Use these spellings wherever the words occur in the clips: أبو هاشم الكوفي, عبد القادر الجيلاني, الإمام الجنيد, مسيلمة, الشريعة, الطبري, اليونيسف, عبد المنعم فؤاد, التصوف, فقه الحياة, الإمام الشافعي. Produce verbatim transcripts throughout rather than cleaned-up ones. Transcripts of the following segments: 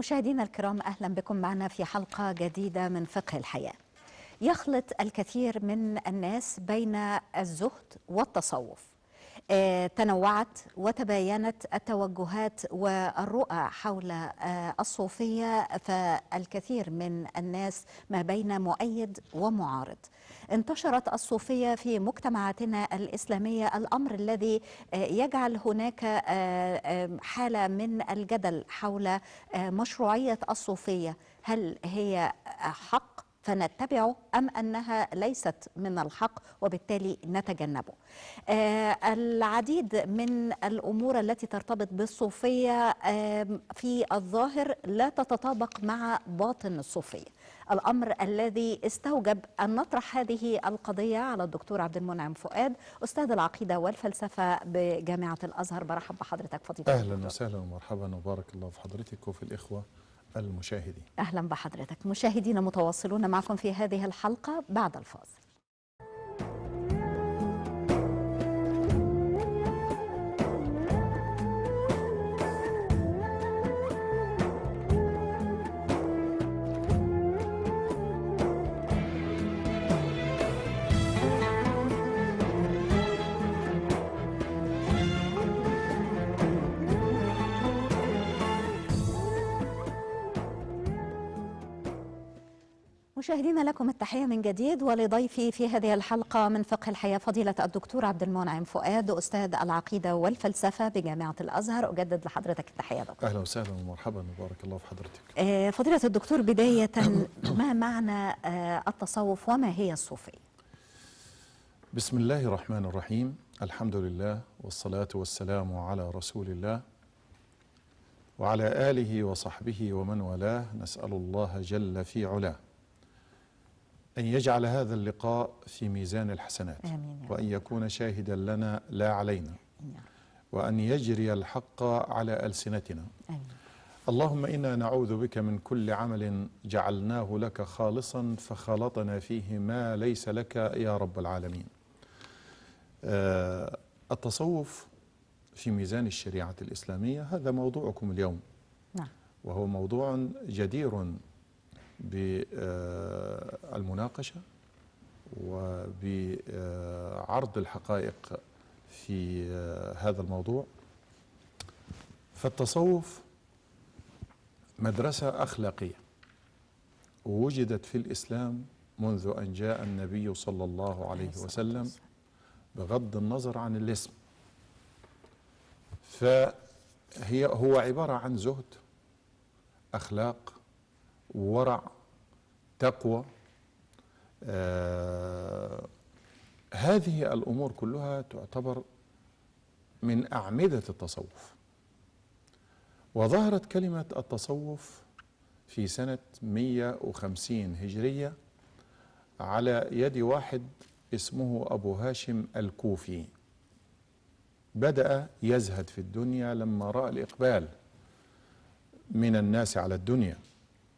مشاهدينا الكرام، أهلا بكم معنا في حلقة جديدة من فقه الحياة. يخلط الكثير من الناس بين الزهد والتصوف. تنوعت وتباينت التوجهات والرؤى حول الصوفية، فالكثير من الناس ما بين مؤيد ومعارض. انتشرت الصوفية في مجتمعاتنا الإسلامية، الأمر الذي يجعل هناك حالة من الجدل حول مشروعية الصوفية. هل هي حق فنتبعه أم أنها ليست من الحق وبالتالي نتجنبه؟ آه العديد من الأمور التي ترتبط بالصوفية آه في الظاهر لا تتطابق مع باطن الصوفية، الأمر الذي استوجب أن نطرح هذه القضية على الدكتور عبد المنعم فؤاد، أستاذ العقيدة والفلسفة بجامعة الأزهر. برحب بحضرتك فضيلة. أهلا وسهلا ومرحبا وبارك الله في حضرتك وفي الإخوة المشاهدين. أهلا بحضرتك. مشاهدينا متواصلون معكم في هذه الحلقة بعد الفاصل. مشاهدينا لكم التحية من جديد ولضيفي في هذه الحلقة من فقه الحياة فضيلة الدكتور عبد المنعم فؤاد، أستاذ العقيدة والفلسفة بجامعة الأزهر. أجدد لحضرتك التحية دكتور. أهلا وسهلا ومرحبا وبارك الله في حضرتك. فضيلة الدكتور، بداية ما معنى التصوف وما هي الصوفية؟ بسم الله الرحمن الرحيم، الحمد لله والصلاة والسلام على رسول الله وعلى آله وصحبه ومن والاه. نسأل الله جل في علاه أن يجعل هذا اللقاء في ميزان الحسنات، وأن يكون شاهدا لنا لا علينا، وأن يجري الحق على ألسنتنا. اللهم إنا نعوذ بك من كل عمل جعلناه لك خالصا فخلطنا فيه ما ليس لك يا رب العالمين. التصوف في ميزان الشريعة الإسلامية، هذا موضوعكم اليوم، وهو موضوع جدير بالمناقشة وبعرض الحقائق في هذا الموضوع. فالتصوف مدرسة أخلاقية وجدت في الإسلام منذ أن جاء النبي صلى الله عليه وسلم، بغض النظر عن الاسم. فهي هو عبارة عن زهد، أخلاق، ورع، تقوى. آه هذه الأمور كلها تعتبر من أعمدة التصوف. وظهرت كلمة التصوف في سنة مئة وخمسين هجرية على يد واحد اسمه أبو هاشم الكوفي. بدأ يزهد في الدنيا لما رأى الإقبال من الناس على الدنيا،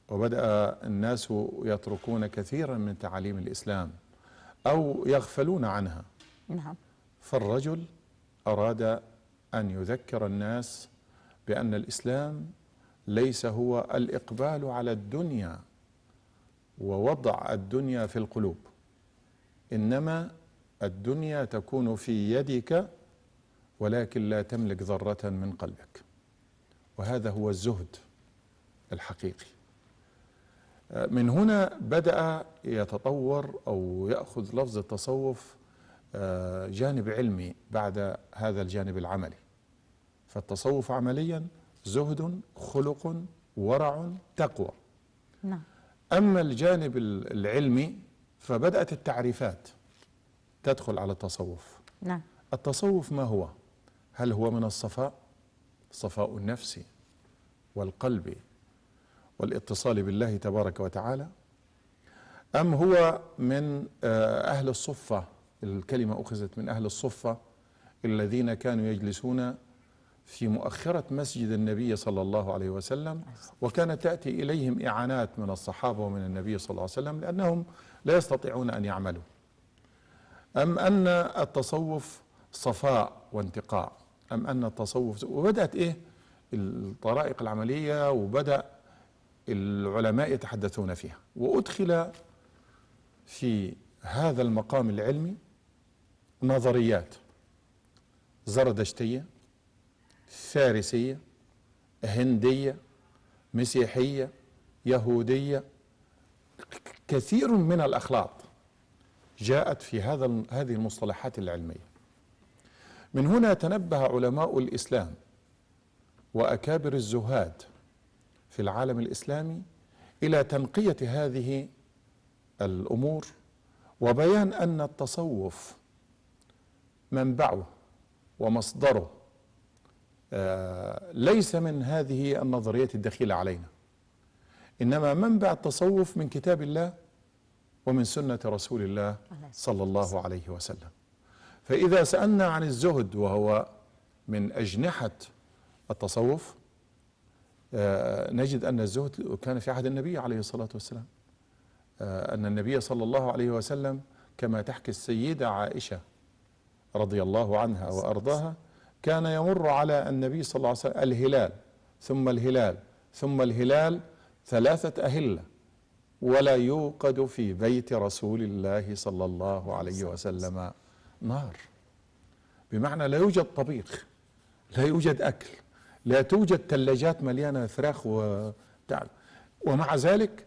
وبدأ الناس يتركون كثيرا من تعاليم الإسلام أو يغفلون عنها. نعم. فالرجل أراد أن يذكر الناس بأن الإسلام ليس هو الإقبال على الدنيا ووضع الدنيا في القلوب، إنما الدنيا تكون في يدك ولكن لا تملك ذرة من قلبك. وهذا هو الزهد الحقيقي. من هنا بدأ يتطور أو يأخذ لفظ التصوف جانب علمي بعد هذا الجانب العملي. فالتصوف عمليا زهد، خلق، ورع، تقوى. نعم. أما الجانب العلمي فبدأت التعريفات تدخل على التصوف. نعم. التصوف ما هو؟ هل هو من الصفاء؟ الصفاء النفسي والقلبي والاتصال بالله تبارك وتعالى، أم هو من أهل الصفة؟ الكلمة أخذت من أهل الصفة الذين كانوا يجلسون في مؤخرة مسجد النبي صلى الله عليه وسلم، وكانت تأتي إليهم إعانات من الصحابة ومن النبي صلى الله عليه وسلم لأنهم لا يستطيعون أن يعملوا. أم أن التصوف صفاء وانتقاء، أم أن التصوف، وبدأت إيه الطرائق العملية، وبدأ العلماء يتحدثون فيها، وأدخل في هذا المقام العلمي نظريات زردشتية، فارسية، هندية، مسيحية، يهودية، كثير من الأخلاط جاءت في هذا هذه المصطلحات العلمية. من هنا تنبه علماء الإسلام وأكابر الزهاد في العالم الإسلامي إلى تنقية هذه الأمور وبيان أن التصوف منبعه ومصدره ليس من هذه النظريات الدخيلة علينا، إنما منبع التصوف من كتاب الله ومن سنة رسول الله صلى الله عليه وسلم. فإذا سألنا عن الزهد وهو من أجنحة التصوف، نجد أن الزهد كان في عهد النبي عليه الصلاة والسلام، أن النبي صلى الله عليه وسلم كما تحكي السيدة عائشة رضي الله عنها وأرضاها كان يمر على النبي صلى الله عليه وسلم الهلال ثم الهلال ثم الهلال ثلاثة أهلة ولا يوقد في بيت رسول الله صلى الله عليه وسلم نار، بمعنى لا يوجد طبيخ، لا يوجد أكل، لا توجد ثلاجات مليانة فراخ وتعب. ومع ذلك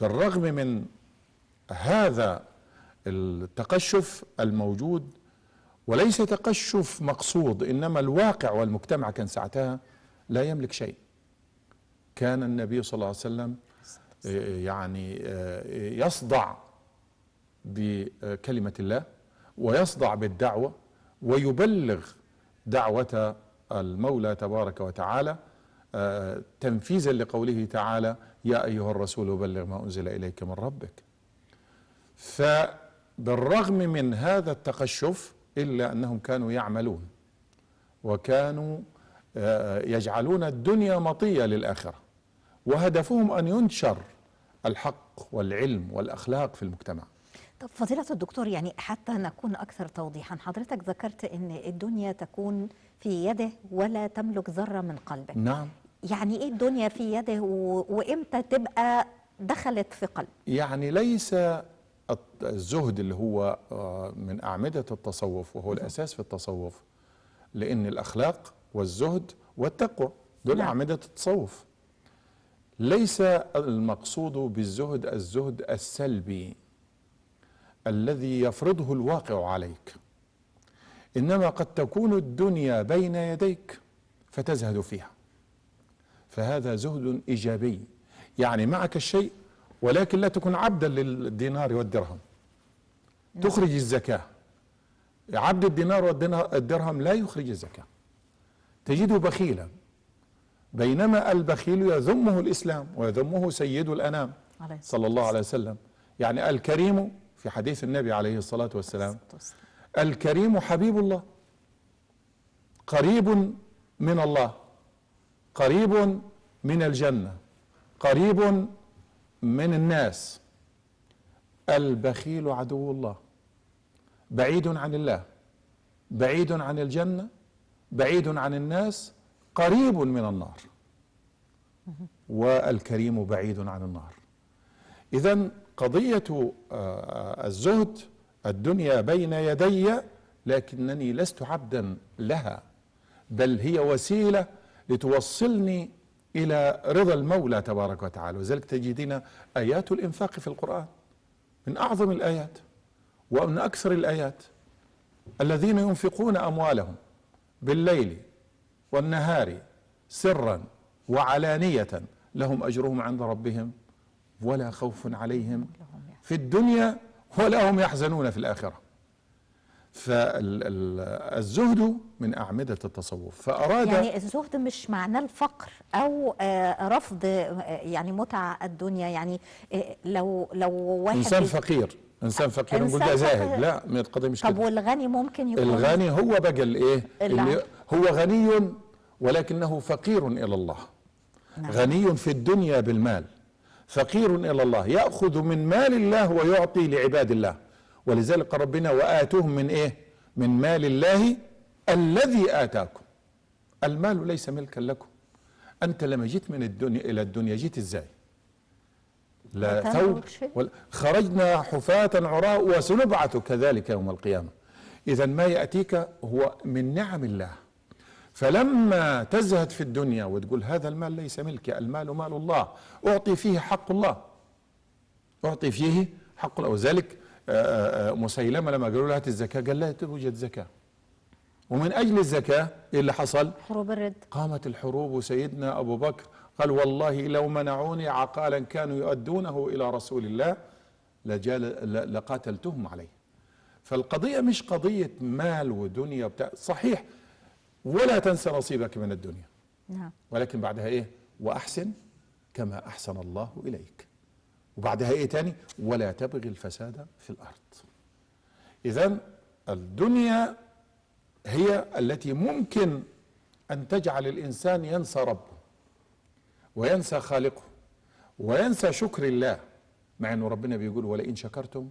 بالرغم من هذا التقشف الموجود، وليس تقشف مقصود، إنما الواقع والمجتمع كان ساعتها لا يملك شيء، كان النبي صلى الله عليه وسلم يعني يصدع بكلمة الله ويصدع بالدعوة ويبلغ دعوة المولى تبارك وتعالى تنفيذا لقوله تعالى يا أيها الرسول بلغ ما أنزل إليك من ربك. فبالرغم من هذا التقشف إلا أنهم كانوا يعملون وكانوا يجعلون الدنيا مطية للآخرة، وهدفهم أن ينشر الحق والعلم والأخلاق في المجتمع. طب فضيلة الدكتور، يعني حتى نكون أكثر توضيحا، حضرتك ذكرت أن الدنيا تكون في يده ولا تملك ذرة من قلبه. نعم. يعني إيه الدنيا في يده وإمتى تبقى دخلت في قلب؟ يعني ليس الزهد اللي هو من أعمدة التصوف وهو الأساس في التصوف، لأن الأخلاق والزهد والتقوى دول أعمدة التصوف. ليس المقصود بالزهد الزهد السلبي الذي يفرضه الواقع عليك، إنما قد تكون الدنيا بين يديك فتزهد فيها، فهذا زهد إيجابي، يعني معك الشيء ولكن لا تكن عبدا للدينار والدرهم. نعم. تخرج الزكاة، عبد الدينار والدرهم لا يخرج الزكاة، تجده بخيلا، بينما البخيل يذمه الإسلام ويذمه سيد الأنام صلى الله عليه وسلم. يعني الكريم في حديث النبي عليه الصلاة والسلام الكريم حبيب الله، قريب من الله، قريب من الجنة، قريب من الناس. البخيل عدو الله، بعيد عن الله، بعيد عن الجنة، بعيد عن الناس، قريب من النار، والكريم بعيد عن النار. إذن قضية الزهد الدنيا بين يدي لكنني لست عبدا لها، بل هي وسيلة لتوصلني إلى رضا المولى تبارك وتعالى. وذلك تجدين آيات الإنفاق في القرآن من أعظم الآيات ومن أكثر الآيات. الذين ينفقون أموالهم بالليل والنهار سرا وعلانية لهم أجرهم عند ربهم ولا خوف عليهم في الدنيا ولا هم يحزنون في الآخرة. فالزهد من أعمدة التصوف. فأراد يعني الزهد مش معناه الفقر أو رفض يعني متع الدنيا، يعني لو لو واحد إنسان فقير إنسان فقير نقول ده زاهد، لا من القضية مش كده. طب والغني ممكن يكون الغني هو بقى الإيه؟ اللي هو غني ولكنه فقير إلى الله. نعم. غني في الدنيا بالمال، فقير إلى الله، يأخذ من مال الله ويعطي لعباد الله. ولذلك ربنا وآتوهم من إيه؟ من مال الله الذي آتاكم. المال ليس ملكا لكم. أنت لما جيت من الدنيا إلى الدنيا جيت إزاي؟ لا ثوب ولا خرجنا حفاة عراء وسنبعث كذلك يوم القيامة. إذا ما يأتيك هو من نعم الله. فلما تزهد في الدنيا وتقول هذا المال ليس ملكي، المال مال الله، أعطي فيه حق الله، أعطي فيه حق الله. وذلك مسيلمة لما قالوا لها هات الزكاة قال لا توجد زكاة، ومن أجل الزكاة إيه اللي حصل؟ حروب الرد، قامت الحروب. وسيدنا أبو بكر قال والله لو منعوني عقالا كانوا يؤدونه إلى رسول الله لجال لقاتلتهم عليه. فالقضية مش قضية مال ودنيا وبتاع، صحيح ولا تنسى نصيبك من الدنيا، نعم، ولكن بعدها إيه؟ وأحسن كما أحسن الله إليك. وبعدها إيه تاني؟ ولا تبغي الفساد في الأرض. إذن الدنيا هي التي ممكن أن تجعل الإنسان ينسى ربه وينسى خالقه وينسى شكر الله، مع أنه ربنا بيقول ولئن شكرتم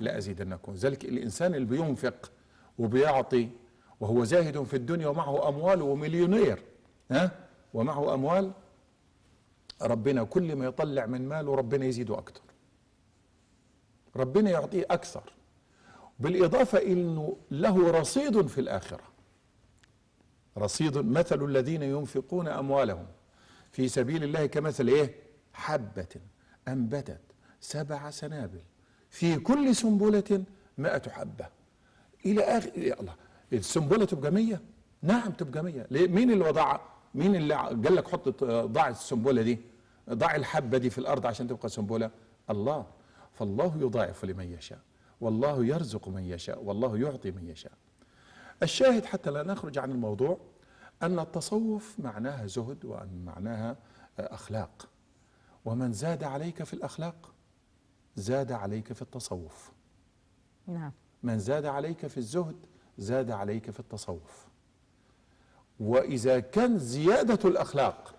لأزيدنكم. ذلك الإنسان اللي بينفق وبيعطي وهو زاهد في الدنيا ومعه أموال ومليونير، ها؟ ومعه أموال، ربنا كل ما يطلع من ماله ربنا يزيده أكتر، ربنا يعطيه أكثر، بالإضافة إنه له رصيد في الآخرة. رصيد، مثل الذين ينفقون أموالهم في سبيل الله كمثل إيه؟ حبة أنبتت سبع سنابل في كل سنبلة مائة حبة إلى آخر. يا الله، السنبلة تبقى مية؟ نعم تبقى مية. ليه؟ مين اللي وضعها؟ مين اللي قال لك حط ضع السنبلة دي، ضع الحبة دي في الأرض عشان تبقى سنبلة؟ الله. فالله يضاعف لمن يشاء، والله يرزق من يشاء، والله يعطي من يشاء. الشاهد حتى لا نخرج عن الموضوع أن التصوف معناها زهد، وأن معناها أخلاق، ومن زاد عليك في الأخلاق زاد عليك في التصوف. نعم. من زاد عليك في الزهد زاد عليك في التصوف. وإذا كان زيادة الأخلاق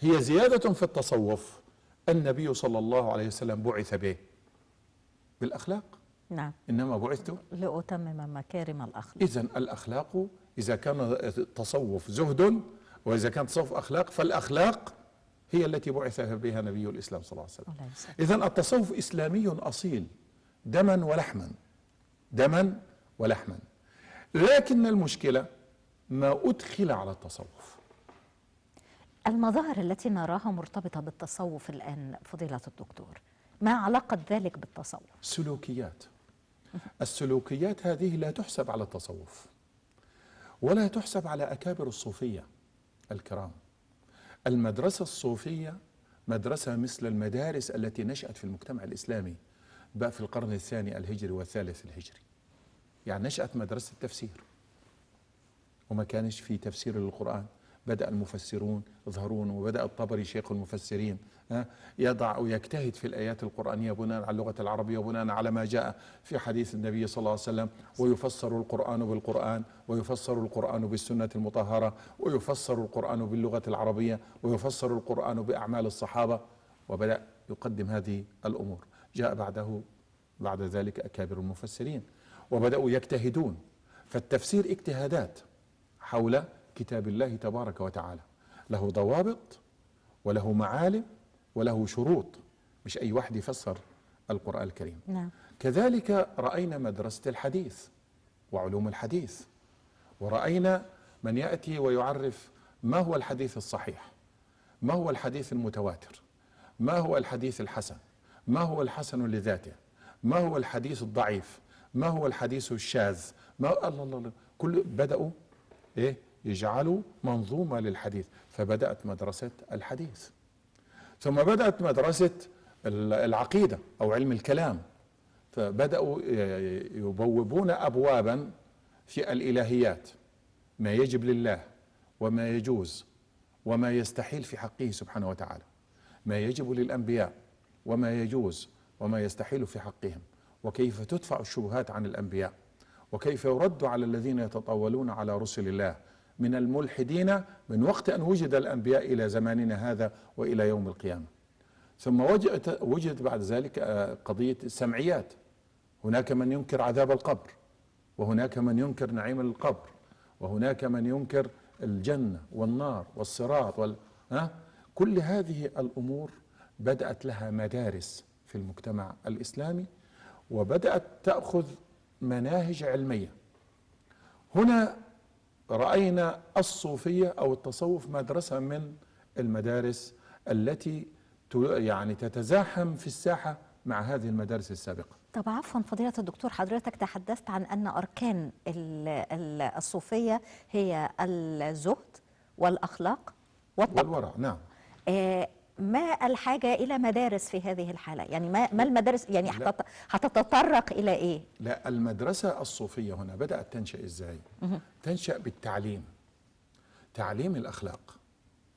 هي زيادة في التصوف، النبي صلى الله عليه وسلم بعث به بالأخلاق، نعم، إنما بعثت لأتمم مكارم الأخلاق. إذن الأخلاق، إذا كان التصوف زهد وإذا كان التصوف أخلاق، فالأخلاق هي التي بعث بها نبي الإسلام صلى الله عليه وسلم. إذن التصوف إسلامي أصيل دما ولحما، دما ولحما. لكن المشكلة ما أدخل على التصوف. المظاهر التي نراها مرتبطة بالتصوف الآن فضيلة الدكتور، ما علاقة ذلك بالتصوف؟ سلوكيات. السلوكيات هذه لا تحسب على التصوف، ولا تحسب على أكابر الصوفية الكرام. المدرسة الصوفية مدرسة مثل المدارس التي نشأت في المجتمع الإسلامي بقى في القرن الثاني الهجري والثالث الهجري. يعني نشأت مدرسة التفسير، وما كانش في تفسير للقرآن، بدأ المفسرون يظهرون، وبدأ الطبري شيخ المفسرين يضع ويجتهد في الآيات القرآنية بناء على اللغة العربية وبناء على ما جاء في حديث النبي صلى الله عليه وسلم، ويفسر القرآن بالقرآن، ويفسر القرآن بالسنة المطهرة، ويفسر القرآن باللغة العربية، ويفسر القرآن بأعمال الصحابة، وبدأ يقدم هذه الأمور. جاء بعده بعد ذلك أكابر المفسرين وبدأوا يجتهدون، فالتفسير اجتهادات حول كتاب الله تبارك وتعالى، له ضوابط وله معالم وله شروط، مش أي واحد يفسر القرآن الكريم. نعم. كذلك رأينا مدرسة الحديث وعلوم الحديث، ورأينا من يأتي ويعرف ما هو الحديث الصحيح، ما هو الحديث المتواتر، ما هو الحديث الحسن، ما هو الحسن لذاته، ما هو الحديث الضعيف، ما هو الحديث الشاذ، ما الله الله كل بدأوا إيه يجعلوا منظومة للحديث. فبدأت مدرسة الحديث، ثم بدأت مدرسة العقيدة أو علم الكلام، فبدأوا يبوبون أبوابا في الإلهيات، ما يجب لله وما يجوز وما يستحيل في حقه سبحانه وتعالى، ما يجب للأنبياء وما يجوز وما يستحيل في حقهم، وكيف تدفع الشبهات عن الأنبياء، وكيف يرد على الذين يتطاولون على رسل الله من الملحدين من وقت أن وجد الأنبياء إلى زماننا هذا وإلى يوم القيامة. ثم وجد بعد ذلك قضية السمعيات، هناك من ينكر عذاب القبر، وهناك من ينكر نعيم القبر، وهناك من ينكر الجنة والنار والصراط وال... ها؟ كل هذه الأمور بدأت لها مدارس في المجتمع الإسلامي وبدأت تأخذ مناهج علمية. هنا رأينا الصوفية أو التصوف مدرسة من المدارس التي يعني تتزاحم في الساحة مع هذه المدارس السابقة. طب عفوا فضيلة الدكتور، حضرتك تحدثت عن أن أركان الصوفية هي الزهد والأخلاق والتقوى والورع. نعم. آه ما الحاجة إلى مدارس في هذه الحالة؟ يعني ما, ما المدارس يعني هتتطرق إلى إيه؟ لا، المدرسة الصوفية هنا بدأت تنشأ إزاي؟ مه. تنشأ بالتعليم، تعليم الأخلاق،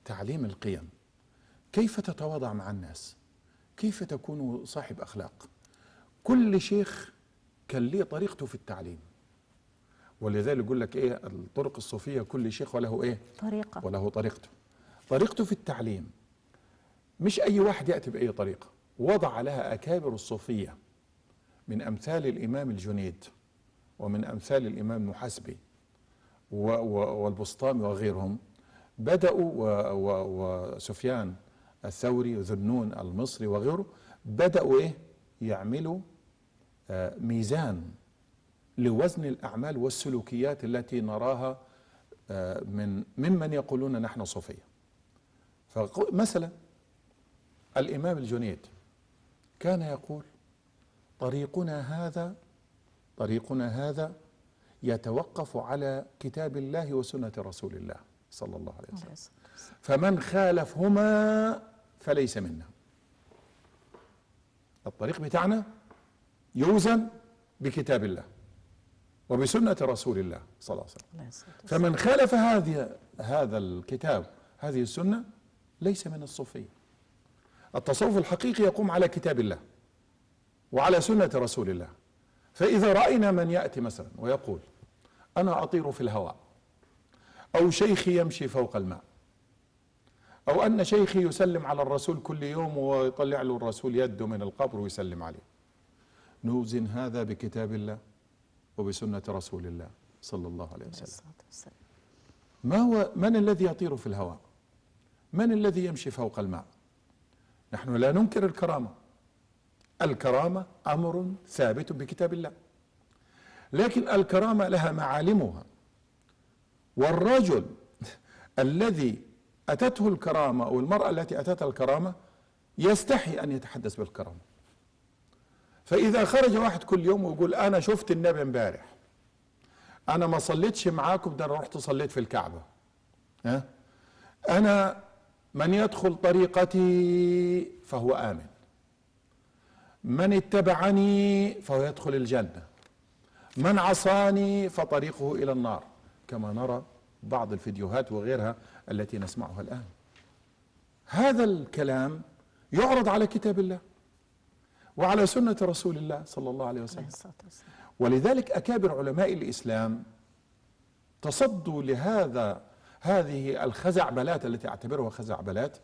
تعليم القيم، كيف تتواضع مع الناس، كيف تكون صاحب أخلاق. كل شيخ كان ليه طريقته في التعليم، ولذلك يقول لك إيه الطرق الصوفية، كل شيخ وله إيه؟ طريقة، وله طريقته. طريقته في التعليم، مش أي واحد يأتي بأي طريقة. وضع لها أكابر الصوفية من أمثال الإمام الجنيد ومن أمثال الإمام المحاسبي والبسطامي وغيرهم، بدأوا وسفيان الثوري وذو النون المصري وغيره، بدأوا إيه يعملوا ميزان لوزن الأعمال والسلوكيات التي نراها من ممن يقولون نحن صوفية. فمثلا الإمام الجنيد كان يقول طريقنا هذا طريقنا هذا يتوقف على كتاب الله وسنة رسول الله صلى الله عليه وسلم، فمن خالفهما فليس منا. الطريق بتاعنا يوزن بكتاب الله وبسنة رسول الله صلى الله عليه وسلم، فمن خالف هذه هذا الكتاب هذه السنة ليس من الصوفية. التصوف الحقيقي يقوم على كتاب الله وعلى سنة رسول الله. فإذا رأينا من يأتي مثلا ويقول أنا أطير في الهواء، أو شيخي يمشي فوق الماء، أو أن شيخي يسلم على الرسول كل يوم ويطلع له الرسول يده من القبر ويسلم عليه، نوزن هذا بكتاب الله وبسنة رسول الله صلى الله عليه وسلم. ما هو من الذي يطير في الهواء؟ من الذي يمشي فوق الماء؟ نحن لا ننكر الكرامة، الكرامة أمر ثابت بكتاب الله، لكن الكرامة لها معالمها. والرجل الذي أتته الكرامة أو المرأة التي أتتها الكرامة يستحي أن يتحدث بالكرامة. فإذا خرج واحد كل يوم ويقول أنا شفت النبي امبارح، أنا ما صليتش معاكم، ده أنا رحت صليت في الكعبة، ها؟ أنا من يدخل طريقتي فهو آمن، من اتبعني فهو يدخل الجنة، من عصاني فطريقه إلى النار، كما نرى بعض الفيديوهات وغيرها التي نسمعها الآن. هذا الكلام يعرض على كتاب الله وعلى سنة رسول الله صلى الله عليه وسلم. ولذلك أكابر علماء الإسلام تصدوا لهذا، هذه الخزعبلات التي اعتبرها خزعبلات،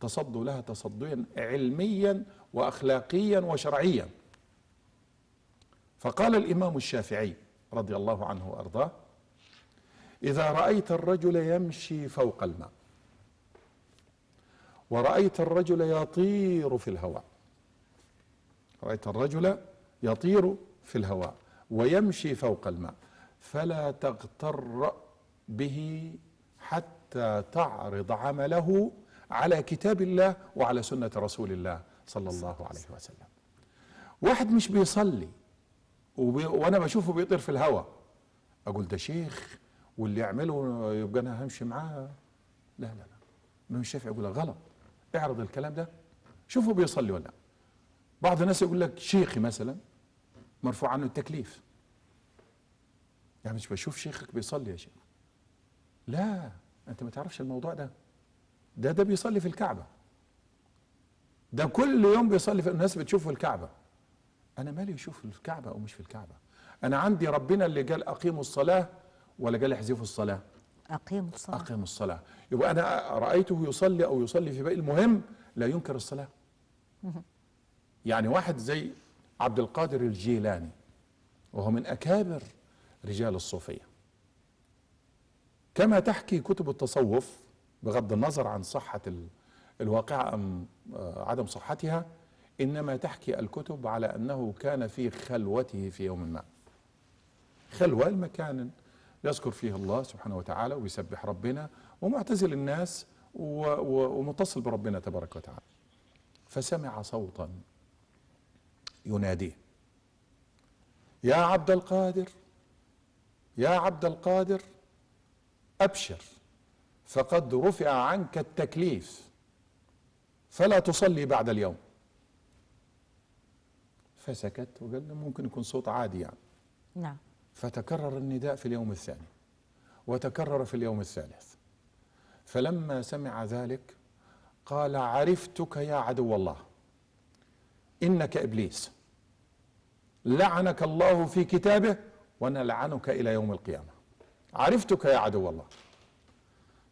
تصدوا لها تصديا علميا واخلاقيا وشرعيا. فقال الامام الشافعي رضي الله عنه وارضاه: اذا رايت الرجل يمشي فوق الماء، ورايت الرجل يطير في الهواء، رايت الرجل يطير في الهواء ويمشي فوق الماء، فلا تغتر به حتى تعرض عمله على كتاب الله وعلى سنة رسول الله صلى الله عليه وسلم. واحد مش بيصلي وبي... وانا بشوفه بيطير في الهواء، اقول ده شيخ واللي يعمله يبقى انا همشي معاه؟ لا لا لا، الإمام الشافعي يقول غلط، اعرض الكلام ده، شوفه بيصلي ولا. بعض الناس يقول لك شيخي مثلا مرفوع عنه التكليف، يعني مش بشوف شيخك بيصلي يا شيخ. لا، انت ما تعرفش الموضوع ده، ده ده بيصلي في الكعبة، ده كل يوم بيصلي في، الناس بتشوفه في الكعبة. انا مالي يشوف الكعبة او مش في الكعبة، انا عندي ربنا اللي قال اقيموا الصلاة، ولا قال احذفوا الصلاة؟ اقيموا الصلاة، اقيموا الصلاة. يبقى انا رأيته يصلي او يصلي في باقي، المهم لا ينكر الصلاة. يعني واحد زي عبد القادر الجيلاني وهو من اكابر رجال الصوفية، كما تحكي كتب التصوف بغض النظر عن صحة الواقعة أم عدم صحتها، إنما تحكي الكتب على أنه كان في خلوته في يوم ما، خلوة المكان يذكر فيه الله سبحانه وتعالى ويسبح ربنا ومعتزل الناس ومتصل بربنا تبارك وتعالى، فسمع صوتا يناديه: يا عبد القادر، يا عبد القادر، أبشر، فقد رفع عنك التكليف، فلا تصلي بعد اليوم. فسكت وقال له ممكن يكون صوت عادي يعني. نعم. فتكرر النداء في اليوم الثاني، وتكرر في اليوم الثالث، فلما سمع ذلك قال: عرفتك يا عدو الله، إنك إبليس، لعنك الله في كتابه ونلعنك إلى يوم القيامة، عرفتك يا عدو الله.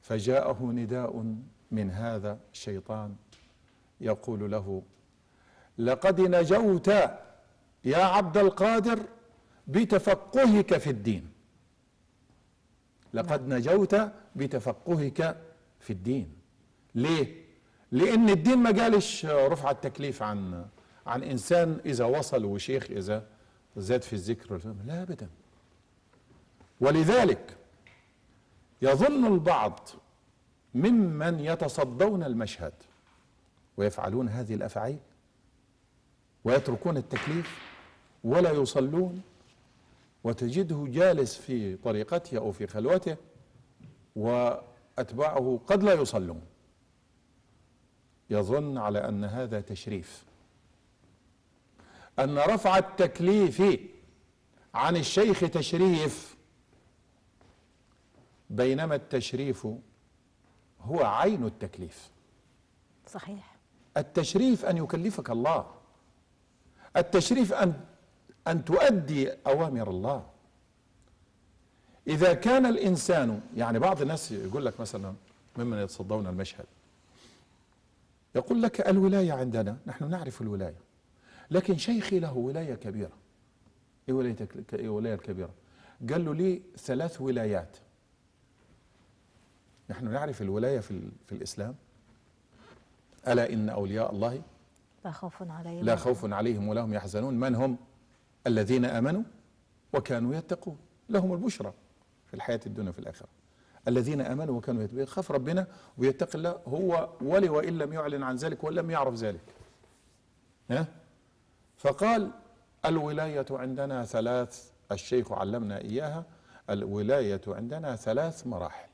فجاءه نداء من هذا الشيطان يقول له: لقد نجوت يا عبد القادر بتفقهك في الدين، لقد نجوت بتفقهك في الدين. ليه؟ لأن الدين ما قالش رفع التكليف عن عن إنسان إذا وصل وشيخ إذا زاد في الذكر، لا أبدا. ولذلك يظن البعض ممن يتصدون المشهد ويفعلون هذه الأفعال ويتركون التكليف ولا يصلون، وتجده جالس في طريقته أو في خلوته وأتباعه قد لا يصلون، يظن على أن هذا تشريف، أن رفع التكليف عن الشيخ تشريف، بينما التشريف هو عين التكليف. صحيح. التشريف أن يكلفك الله، التشريف أن أن تؤدي أوامر الله. إذا كان الإنسان، يعني بعض الناس يقول لك مثلا ممن يتصدون المشهد يقول لك: الولاية عندنا، نحن نعرف الولاية، لكن شيخي له ولاية كبيرة. إيه ولايتك؟ إيه ولاية الكبيرة؟ قال له: لي ثلاث ولايات. نحن نعرف الولاية في, في الإسلام: ألا إن أولياء الله لا خوف عليهم لا خوف عليهم ولا هم يحزنون، من هم؟ الذين آمنوا وكانوا يتقون، لهم البشرى في الحياة الدنيا وفي الآخرة. الذين آمنوا وكانوا يتقون، يخاف ربنا ويتقي الله هو ولي وإن لم يعلن عن ذلك وإن لم يعرف ذلك. ها؟ فقال: الولاية عندنا ثلاث، الشيخ علمنا إياها، الولاية عندنا ثلاث مراحل.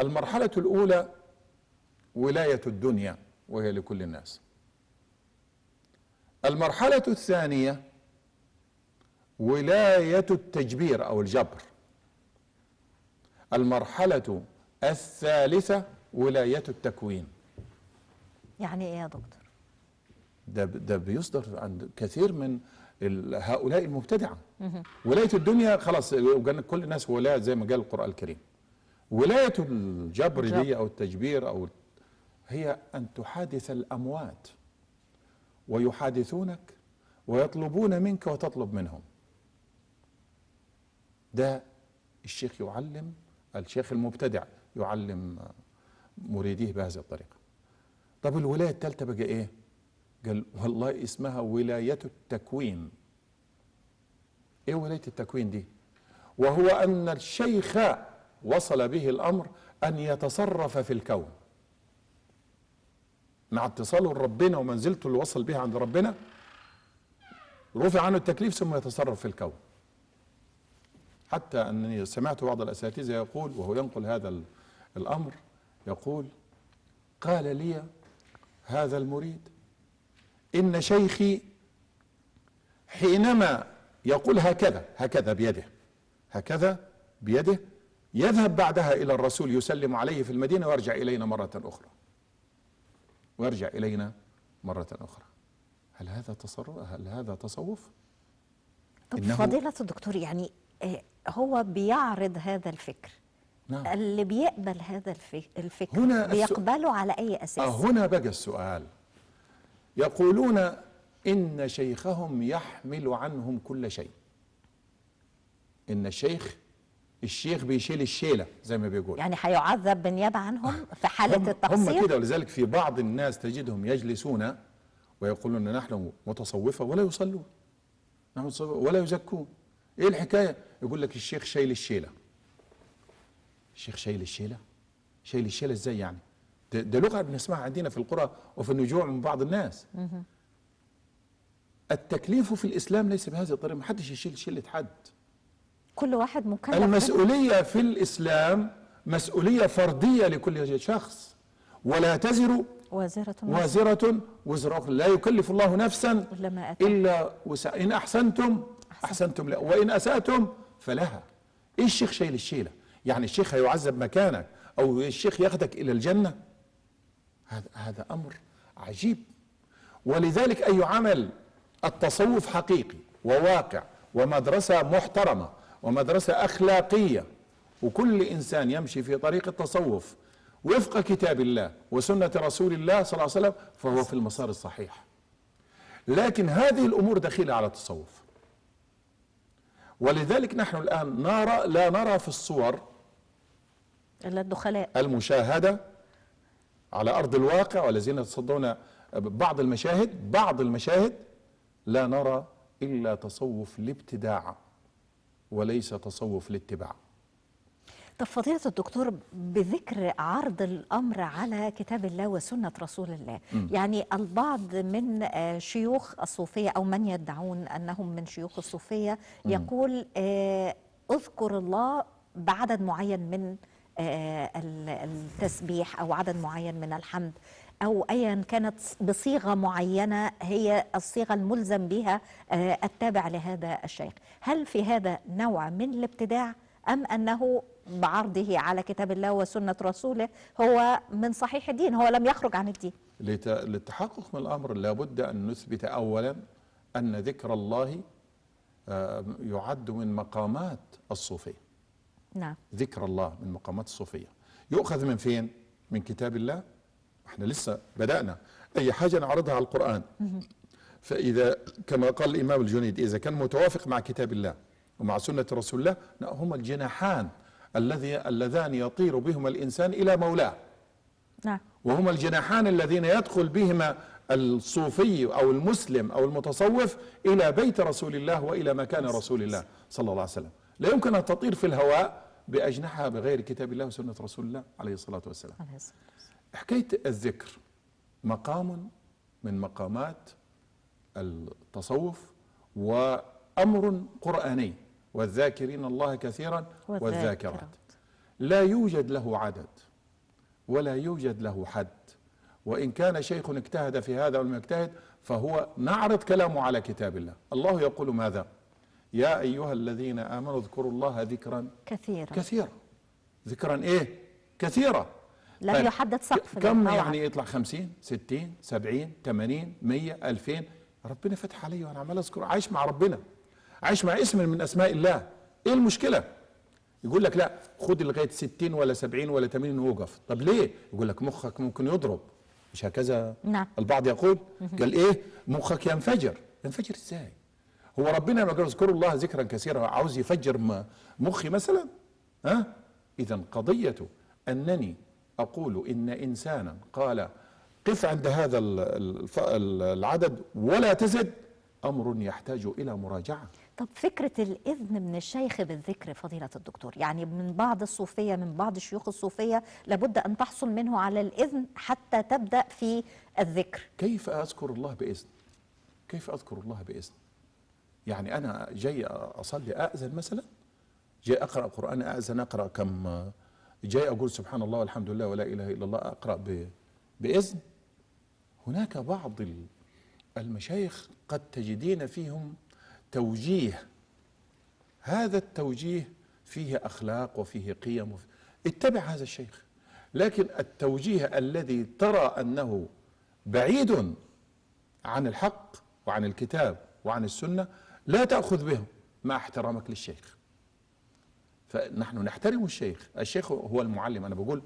المرحلة الأولى ولاية الدنيا وهي لكل الناس. المرحلة الثانية ولاية التجبير أو الجبر. المرحلة الثالثة ولاية التكوين. يعني إيه يا دكتور؟ ده ده بيصدر عند كثير من هؤلاء المبتدعة. ولاية الدنيا خلاص كل الناس ولاية زي ما قال القرآن الكريم. ولاية الجبر دي أو التجبير أو هي أن تحادث الأموات ويحادثونك ويطلبون منك وتطلب منهم. ده الشيخ يعلم، الشيخ المبتدع يعلم مريديه بهذه الطريقة. طب الولاية الثالثة بقى إيه؟ قال والله اسمها ولاية التكوين. إيه ولاية التكوين دي؟ وهو أن الشيخ وصل به الأمر أن يتصرف في الكون مع اتصاله لربنا ومنزلته اللي وصل بها عند ربنا، رفع عنه التكليف ثم يتصرف في الكون. حتى أنني سمعت بعض الأساتذة يقول وهو ينقل هذا الأمر، يقول: قال لي هذا المريد إن شيخي حينما يقول هكذا هكذا بيده هكذا بيده يذهب بعدها إلى الرسول يسلم عليه في المدينة ويرجع إلينا مرة أخرى ويرجع إلينا مرة أخرى. هل هذا تصرف؟ هل هذا تصوف؟ طب فضيلة الدكتور، يعني هو بيعرض هذا الفكر. نعم. اللي بيقبل هذا الفكر هنا بيقبله على أي أساس؟ هنا بقى السؤال. يقولون إن شيخهم يحمل عنهم كل شيء، إن الشيخ الشيخ بيشيل الشيله زي ما بيقول، يعني هيعذب بالنيابه عنهم في حاله هم التقصير هم كده. ولذلك في بعض الناس تجدهم يجلسون ويقولون نحن متصوفه ولا يصلون، نحن متصوفه ولا يزكون. ايه الحكايه؟ يقول لك الشيخ شايل الشيله. الشيخ شايل الشيله؟ شايل الشيله ازاي يعني؟ ده, ده لغه بنسمعها عندنا في القرى وفي النجوع من بعض الناس. التكليف في الاسلام ليس بهذه الطريقه، ما حدش يشيل شيله حد. كل واحد مكلف. المسؤولية في الإسلام مسؤولية فردية لكل شخص، ولا تزر وازرة وازرة وزر أخرى، لا يكلف الله نفسا إلا وسعها، إن أحسنتم أحسنتم لها وإن أسأتم فلها. إيه الشيخ شايل الشيلة؟ يعني الشيخ هيعذب مكانك أو الشيخ ياخدك إلى الجنة؟ هذا هذا أمر عجيب. ولذلك أي عمل التصوف حقيقي وواقع ومدرسة محترمة ومدرسة أخلاقية، وكل إنسان يمشي في طريق التصوف وفق كتاب الله وسنة رسول الله صلى الله عليه وسلم فهو في المسار الصحيح. لكن هذه الأمور دخيلة على التصوف، ولذلك نحن الآن نرى لا نرى في الصور إلا الدخلاء المشاهدة على أرض الواقع، والذين يتصدون بعض المشاهد بعض المشاهد لا نرى إلا تصوف الابتداع وليس تصوف للاتباع. طب فضيلة الدكتور، بذكر عرض الأمر على كتاب الله وسنة رسول الله، م. يعني البعض من شيوخ الصوفية أو من يدعون أنهم من شيوخ الصوفية يقول أذكر الله بعدد معين من التسبيح أو عدد معين من الحمد أو أيا كانت بصيغة معينة هي الصيغة الملزم بها التابع لهذا الشيخ. هل في هذا نوع من الابتداع أم أنه بعرضه على كتاب الله وسنة رسوله هو من صحيح الدين، هو لم يخرج عن الدين؟ للتحقق من الأمر لابد أن نثبت أولا أن ذكر الله يعد من مقامات الصوفية. نعم، ذكر الله من مقامات الصوفية. يؤخذ من فين؟ من كتاب الله. احنا لسه بدأنا، أي حاجة نعرضها على القرآن، فإذا كما قال الإمام الجنيد إذا كان متوافق مع كتاب الله ومع سنة رسول الله هما الجناحان الذي اللذان يطير بهما الإنسان إلى مولاه. نعم، وهما الجناحان الذين يدخل بهما الصوفي أو المسلم أو المتصوف إلى بيت رسول الله وإلى مكان رسول الله صلى الله عليه وسلم. لا يمكن أن تطير في الهواء بأجنحها بغير كتاب الله وسنة رسول الله عليه الصلاة والسلام. حكاية الذكر مقام من مقامات التصوف وأمر قرآني، والذاكرين الله كثيرا والذاكرات. لا يوجد له عدد ولا يوجد له حد، وإن كان شيخ اجتهد في هذا ولم يجتهد فهو نعرض كلامه على كتاب الله. الله يقول ماذا؟ يا أيها الذين آمنوا اذكروا الله ذكرا كثيرا. كثيرا ذكرا إيه؟ كثيرا. لم يحدد سقف كم يعني؟ يطلع خمسين ستين سبعين ثمانين مية ألفين. ربنا فتح علي وأنا عمال أذكر، عايش مع ربنا، عايش مع اسم من أسماء الله، إيه المشكلة؟ يقول لك لا خد لغاية ستين ولا سبعين ولا ثمانين ووقف. طب ليه؟ يقول لك مخك ممكن يضرب، مش هكذا؟ نعم. البعض يقول قال إيه؟ مخك ينفجر. ينفجر إزاي؟ هو ربنا لما قال اذكروا الله ذكرا كثيرا عاوز يفجر مخي مثلا؟ ها؟ إذا قضيته أنني أقول إن إنسانا قال قف عند هذا العدد ولا تزد أمر يحتاج إلى مراجعة. طب فكرة الإذن من الشيخ بالذكر فضيلة الدكتور، يعني من بعض الصوفية من بعض شيوخ الصوفية لابد أن تحصل منه على الإذن حتى تبدأ في الذكر. كيف أذكر الله بإذن؟ كيف أذكر الله بإذن؟ يعني أنا جاي أصلي أأذن مثلا؟ جاي أقرأ قرآن أأذن أقرأ كم؟ جاي أقول سبحان الله والحمد لله ولا إله إلا الله أقرأ بإذن؟ هناك بعض المشايخ قد تجدين فيهم توجيه، هذا التوجيه فيه أخلاق وفيه قيم وفيه. اتبع هذا الشيخ، لكن التوجيه الذي ترى أنه بعيد عن الحق وعن الكتاب وعن السنة لا تأخذ به مع احترامك للشيخ. فنحن نحترم الشيخ، الشيخ هو المعلم. أنا بقول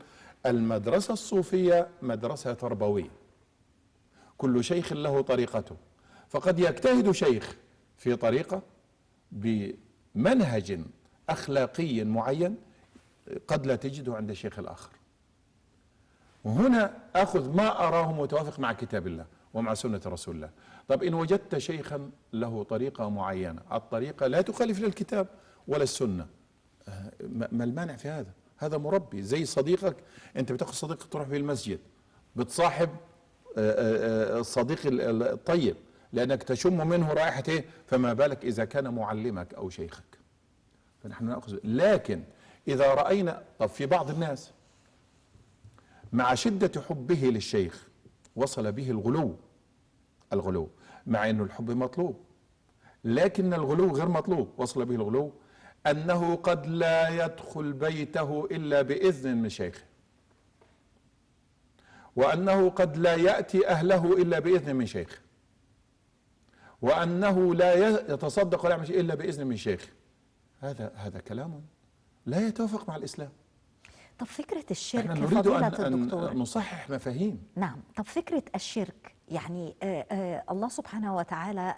المدرسة الصوفية مدرسة تربوية، كل شيخ له طريقته، فقد يجتهد شيخ في طريقة بمنهج أخلاقي معين قد لا تجده عند شيخ الآخر. وهنا أخذ ما أراه متوافق مع كتاب الله ومع سنة رسول الله. طب إن وجدت شيخا له طريقة معينة، الطريقة لا تخالف للكتاب ولا السنة، ما المانع في هذا؟ هذا مربي، زي صديقك أنت بتاخذ صديقك تروح في المسجد، بتصاحب الصديق الطيب لأنك تشم منه رائحة إيه؟ فما بالك إذا كان معلمك أو شيخك. فنحن نأخذ. لكن إذا رأينا، طب في بعض الناس مع شدة حبه للشيخ وصل به الغلو، الغلو مع أنه الحب مطلوب، لكن الغلو غير مطلوب، وصل به الغلو أنه قد لا يدخل بيته إلا بإذن من شيخه، وأنه قد لا يأتي أهله إلا بإذن من شيخه، وأنه لا يتصدق ولا يعمل شيء إلا بإذن من شيخه. هذا هذا كلام لا يتوافق مع الإسلام. طب فكرة الشرك، احنا نريد أن, أن نصحح مفاهيم. نعم. طب فكرة الشرك، يعني آآ آآ الله سبحانه وتعالى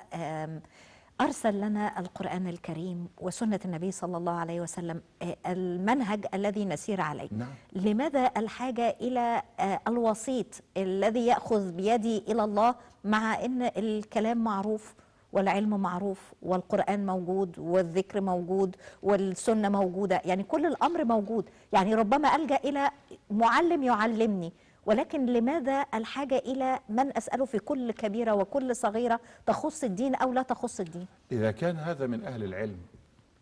أرسل لنا القرآن الكريم وسنة النبي صلى الله عليه وسلم، المنهج الذي نسير عليه. نعم. لماذا الحاجة إلى الوسيط الذي يأخذ بيدي إلى الله، مع أن الكلام معروف والعلم معروف والقرآن موجود والذكر موجود والسنة موجودة، يعني كل الأمر موجود، يعني ربما ألجأ إلى معلم يعلمني، ولكن لماذا الحاجة إلى من أسأله في كل كبيرة وكل صغيرة تخص الدين أو لا تخص الدين؟ إذا كان هذا من أهل العلم،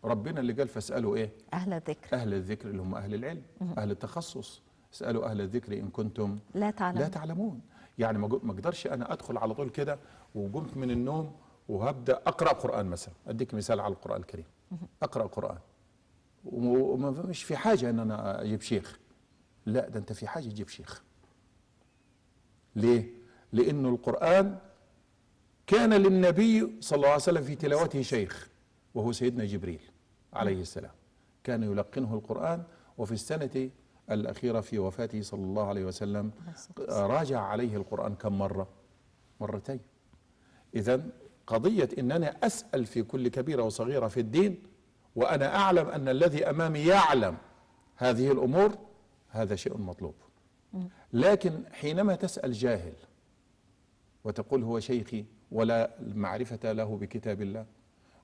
ربنا اللي قال فاسأله إيه؟ أهل الذكر. أهل الذكر اللي هم أهل العلم، أهل التخصص، اسألوا أهل الذكر إن كنتم لا تعلمون. لا تعلمون. يعني ما أقدرش أنا أدخل على طول كده وقمت من النوم وهبدأ أقرأ قرآن مثلا، أديك مثال على القرآن الكريم، أقرأ قرآن ومش في حاجة أن أنا أجيب شيخ. لا، ده أنت في حاجة تجيب شيخ. ليه؟ لأنه القرآن كان للنبي صلى الله عليه وسلم في تلاوته شيخ، وهو سيدنا جبريل عليه السلام، كان يلقنه القرآن. وفي السنة الأخيرة في وفاته صلى الله عليه وسلم راجع عليه القرآن كم مرة؟ مرتين. إذا قضية إن أنا أسأل في كل كبيرة وصغيرة في الدين، وأنا أعلم أن الذي أمامي يعلم هذه الأمور، هذا شيء مطلوب. لكن حينما تسأل جاهل وتقول هو شيخي، ولا معرفة له بكتاب الله،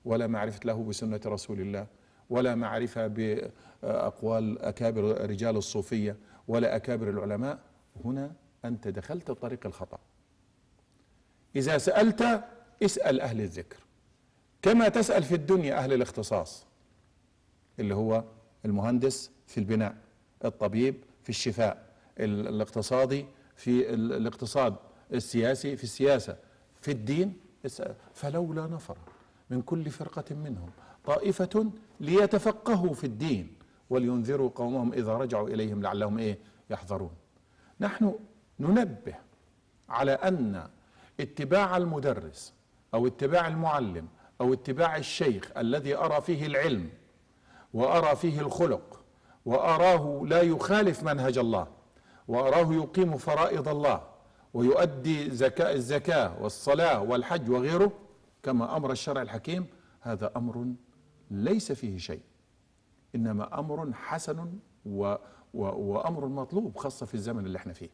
ولا معرفة له بسنة رسول الله، ولا معرفة بأقوال أكابر رجال الصوفية ولا أكابر العلماء، هنا أنت دخلت طريق الخطأ. إذا سألت اسأل أهل الذكر، كما تسأل في الدنيا أهل الاختصاص، اللي هو المهندس في البناء، الطبيب في الشفاء، الاقتصادي في الاقتصاد، السياسي في السياسة، في الدين. فلولا نفر من كل فرقة منهم طائفة ليتفقهوا في الدين ولينذروا قومهم إذا رجعوا إليهم لعلهم إيه يحذرون. نحن ننبه على أن اتباع المدرس أو اتباع المعلم أو اتباع الشيخ الذي أرى فيه العلم وأرى فيه الخلق وأراه لا يخالف منهج الله وأراه يقيم فرائض الله ويؤدي زكاة الزكاة والصلاة والحج وغيره كما أمر الشرع الحكيم، هذا أمر ليس فيه شيء، إنما أمر حسن و و وأمر مطلوب، خاصة في الزمن اللي احنا فيه.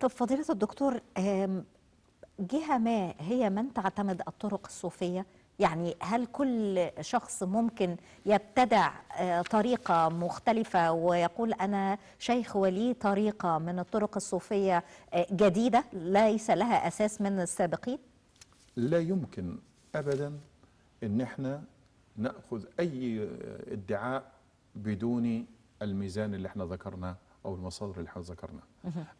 طب فضيلة الدكتور، جهة ما هي من تعتمد الطرق الصوفية؟ يعني هل كل شخص ممكن يبتدع طريقة مختلفة ويقول أنا شيخ ولي طريقة من الطرق الصوفية جديدة ليس لها أساس من السابقين؟ لا يمكن أبدا أن احنا نأخذ أي ادعاء بدون الميزان اللي احنا ذكرناه أو المصادر اللي احنا ذكرناه.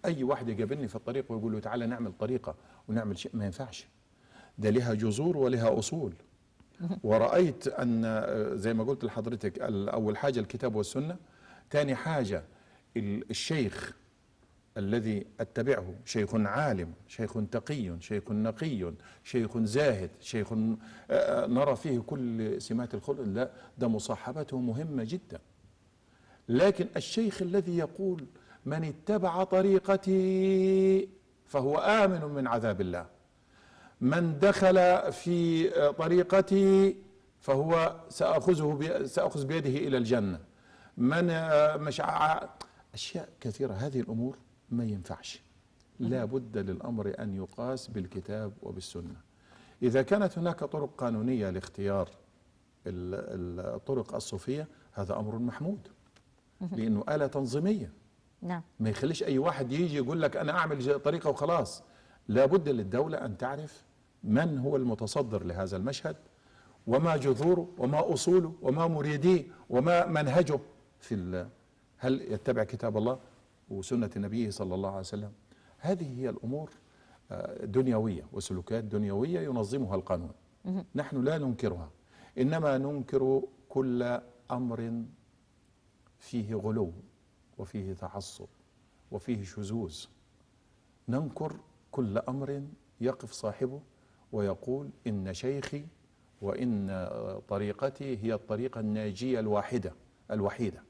أي واحد يقابلني في الطريق ويقول له تعالى نعمل طريقة ونعمل شيء، ما ينفعش. ده لها جذور ولها أصول. ورأيت أن زي ما قلت لحضرتك، أول حاجة الكتاب والسنة، تاني حاجة الشيخ الذي أتبعه، شيخ عالم، شيخ تقي، شيخ نقي، شيخ زاهد، شيخ نرى فيه كل سمات الخلق، لا ده مصاحبته مهمة جدا. لكن الشيخ الذي يقول من اتبع طريقتي فهو آمن من عذاب الله، من دخل في طريقتي فهو سأخذه سأخذ بيده إلى الجنة. من مشاع أشياء كثيرة، هذه الأمور ما ينفعش، لا بد للأمر أن يقاس بالكتاب وبالسنة. إذا كانت هناك طرق قانونية لاختيار الطرق الصوفية هذا أمر محمود، لأنه آلة تنظيمية. نعم. ما يخليش أي واحد يجي يقول لك أنا أعمل طريقة وخلاص، لا بد للدولة أن تعرف من هو المتصدر لهذا المشهد وما جذوره وما أصوله وما مريديه وما منهجه في هل يتبع كتاب الله وسنة نبيه صلى الله عليه وسلم. هذه هي الأمور دنيوية وسلوكات دنيوية ينظمها القانون، نحن لا ننكرها، إنما ننكر كل أمر فيه غلو وفيه تعصب وفيه شذوذ. ننكر كل أمر يقف صاحبه ويقول إن شيخي وإن طريقتي هي الطريقة الناجية الواحدة الوحيدة،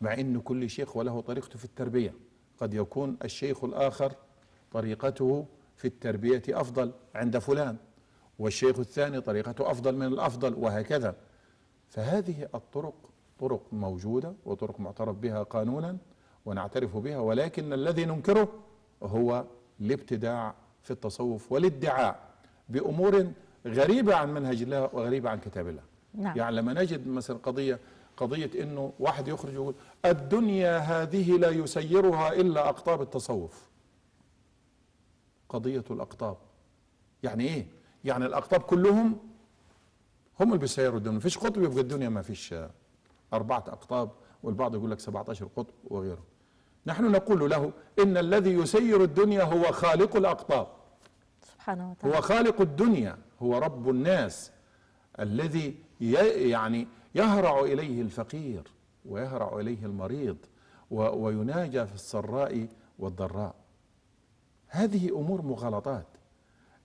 مع أن كل شيخ وله طريقته في التربية. قد يكون الشيخ الآخر طريقته في التربية أفضل عند فلان، والشيخ الثاني طريقته أفضل من الأفضل، وهكذا. فهذه الطرق طرق موجودة وطرق معترف بها قانونا ونعترف بها، ولكن الذي ننكره هو الابتداع في التصوف والادعاء بأمور غريبة عن منهج الله وغريبة عن كتاب الله. نعم. يعني لما نجد مثلا قضية قضية إنه واحد يخرج يقول الدنيا هذه لا يسيرها إلا أقطاب التصوف. قضية الأقطاب يعني إيه؟ يعني الأقطاب كلهم هم اللي بيسيروا الدنيا، مفيش قطب يبقى الدنيا ما فيش أربعة أقطاب، والبعض يقول لك سبعة عشر قطب وغيره. نحن نقول له إن الذي يسير الدنيا هو خالق الأقطاب سبحانه وتعالى، هو خالق الدنيا، هو رب الناس الذي يعني يهرع إليه الفقير ويهرع إليه المريض ويناجى في السراء والضراء. هذه أمور مغالطات.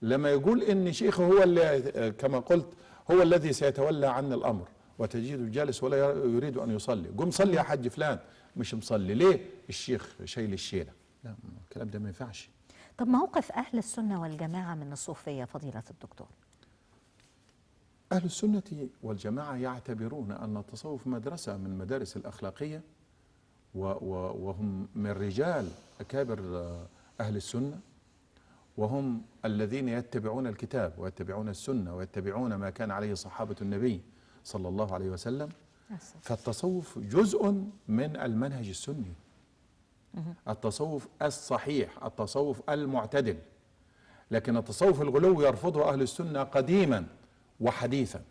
لما يقول إن شيخه هو اللي كما قلت هو الذي سيتولى عن الأمر، وتجده جالس ولا يريد أن يصلي، قم صلي يا حاج فلان، مش مصلي ليه؟ الشيخ شايل الشيلة. لا، الكلام ده ما ينفعش. طب موقف أهل السنة والجماعة من الصوفية فضيلة الدكتور؟ أهل السنة والجماعة يعتبرون أن التصوف مدرسة من مدارس الأخلاقية، وهم من رجال أكابر أهل السنة، وهم الذين يتبعون الكتاب ويتبعون السنة ويتبعون ما كان عليه صحابة النبي صلى الله عليه وسلم. فالتصوف جزء من المنهج السني، التصوف الصحيح، التصوف المعتدل. لكن التصوف الغلو يرفضه أهل السنة قديما وحديثا،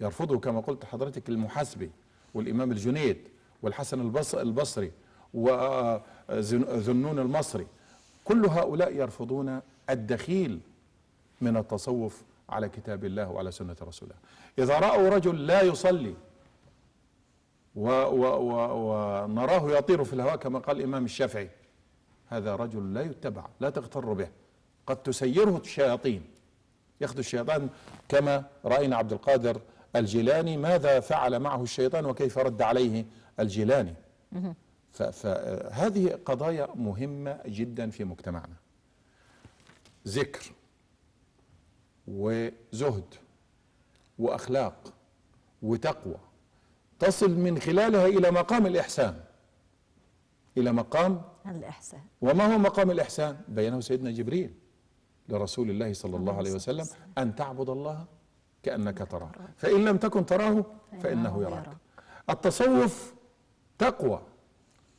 يرفضه كما قلت حضرتك المحاسبي والإمام الجنيد والحسن البصري وذو النون المصري، كل هؤلاء يرفضون الدخيل من التصوف على كتاب الله وعلى سنة رسوله. إذا رأوا رجل لا يصلي ونراه يطير في الهواء كما قال الإمام الشافعي، هذا رجل لا يتبع، لا تغتر به، قد تسيره الشياطين، ياخذ الشيطان كما رأينا عبد القادر الجيلاني ماذا فعل معه الشيطان وكيف رد عليه الجيلاني. فهذه قضايا مهمة جدا في مجتمعنا، ذكر وزهد وأخلاق وتقوى تصل من خلالها إلى مقام الإحسان، إلى مقام الإحسان. وما هو مقام الإحسان؟ بينه سيدنا جبريل لرسول الله صلى الله عليه وسلم أن تعبد الله كأنك تراه، فإن لم تكن تراه فإنه يراك. التصوف تقوى،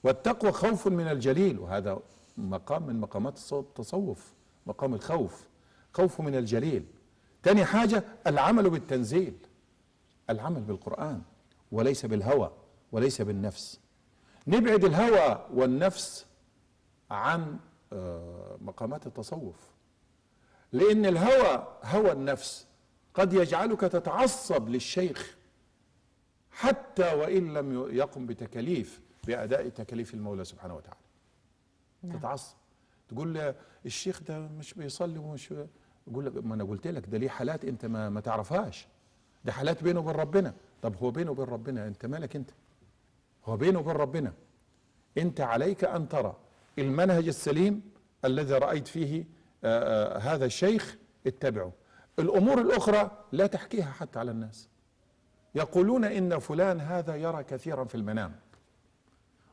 والتقوى خوف من الجليل، وهذا مقام من مقامات التصوف، مقام الخوف، خوف من الجليل. تاني حاجة العمل بالتنزيل، العمل بالقرآن وليس بالهوى وليس بالنفس. نبعد الهوى والنفس عن مقامات التصوف، لأن الهوى هوى النفس قد يجعلك تتعصب للشيخ حتى وإن لم يقم بتكاليف بأداء تكاليف المولى سبحانه وتعالى. نعم. تتعصب تقول الشيخ ده مش بيصلي ومش، يقول لك ما أنا قلت لك ده ليه حالات أنت ما, ما تعرفهاش، ده حالات بينه وبين ربنا. طب هو بينه وبين ربنا أنت مالك أنت؟ هو بينه وبين ربنا، أنت عليك أن ترى المنهج السليم الذي رأيت فيه آآ آآ هذا الشيخ اتبعه، الأمور الأخرى لا تحكيها حتى على الناس. يقولون إن فلان هذا يرى كثيرا في المنام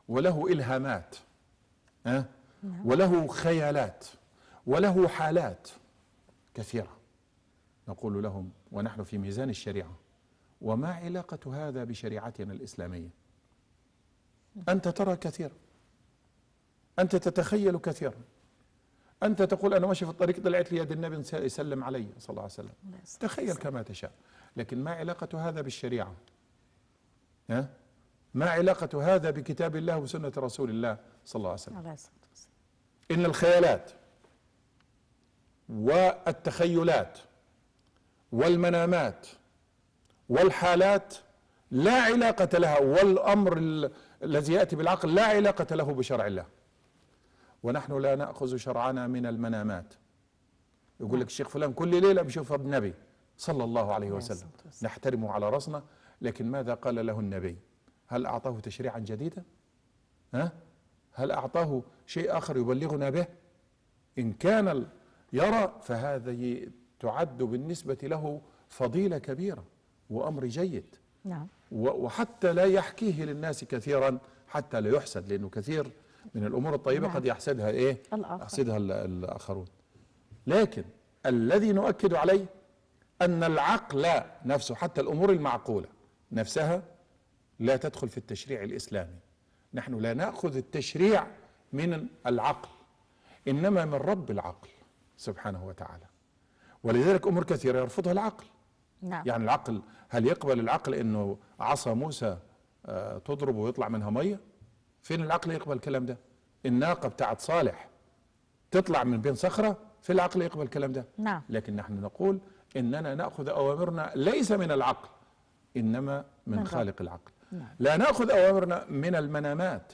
وله إلهامات أه؟ وله خيالات وله حالات كثيرة. نقول لهم ونحن في ميزان الشريعة، وما علاقة هذا بشريعتنا الإسلامية؟ أنت ترى كثيرا، أنت تتخيل كثيرا، أنت تقول أنا ماشي في الطريق طلعت لي يد النبي يسلم علي صلى الله عليه وسلم، تخيل كما تشاء، لكن ما علاقة هذا بالشريعة؟ ها؟ ما علاقة هذا بكتاب الله وسنة رسول الله صلى الله عليه وسلم؟ إن الخيالات والتخيلات والمنامات والحالات لا علاقة لها، والأمر الذي يأتي بالعقل لا علاقة له بشرع الله. ونحن لا نأخذ شرعنا من المنامات. يقول لك الشيخ فلان كل ليلة بشوف النبي صلى الله عليه وسلم، نحترمه على رأسنا، لكن ماذا قال له النبي؟ هل أعطاه تشريعا جديدا؟ ها؟ هل أعطاه شيء آخر يبلغنا به؟ إن كان يرى فهذه تعد بالنسبة له فضيلة كبيرة وأمر جيد. نعم. وحتى لا يحكيه للناس كثيرا حتى لا يحسد، لأنه كثير من الأمور الطيبة نعم. قد يحسدها إيه؟ الآخر. يحسدها الآخرون. لكن الذي نؤكد عليه أن العقل نفسه حتى الأمور المعقولة نفسها لا تدخل في التشريع الإسلامي. نحن لا نأخذ التشريع من العقل، إنما من رب العقل سبحانه وتعالى. ولذلك أمور كثيرة يرفضها العقل. نعم. يعني العقل، هل يقبل العقل إنه عصا موسى آه تضرب ويطلع منها مية؟ فين العقل يقبل الكلام ده؟ الناقة بتاعت صالح تطلع من بين صخرة، في العقل يقبل الكلام ده؟ نعم. لكن نحن نقول إننا نأخذ أوامرنا ليس من العقل إنما من, من خالق العقل. نعم. لا نأخذ أوامرنا من المنامات،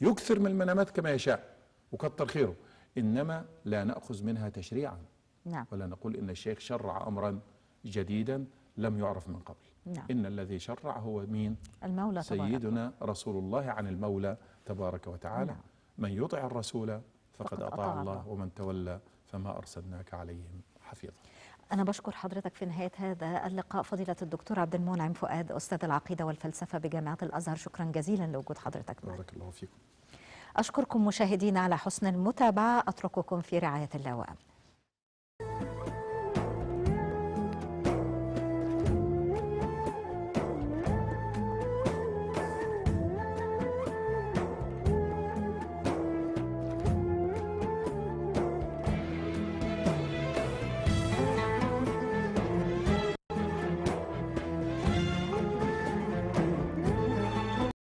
يكثر من المنامات كما يشاء وكتر خيره، إنما لا نأخذ منها تشريعا. نعم. ولا نقول إن الشيخ شرع أمرا جديدا لم يعرف من قبل. نعم. إن الذي شرع هو مين؟ المولى سيدنا تبارك. رسول الله عن المولى تبارك وتعالى. نعم. من يطع الرسول فقد أطاع الله ومن تولى فما أرسلناك عليهم حفيظا. أنا بشكر حضرتك في نهاية هذا اللقاء فضيلة الدكتور عبد المنعم فؤاد أستاذ العقيدة والفلسفة بجامعة الأزهر، شكرا جزيلا لوجود حضرتك معنا. بارك الله فيكم. أشكركم مشاهدينا على حسن المتابعة، أترككم في رعاية الله وأمن.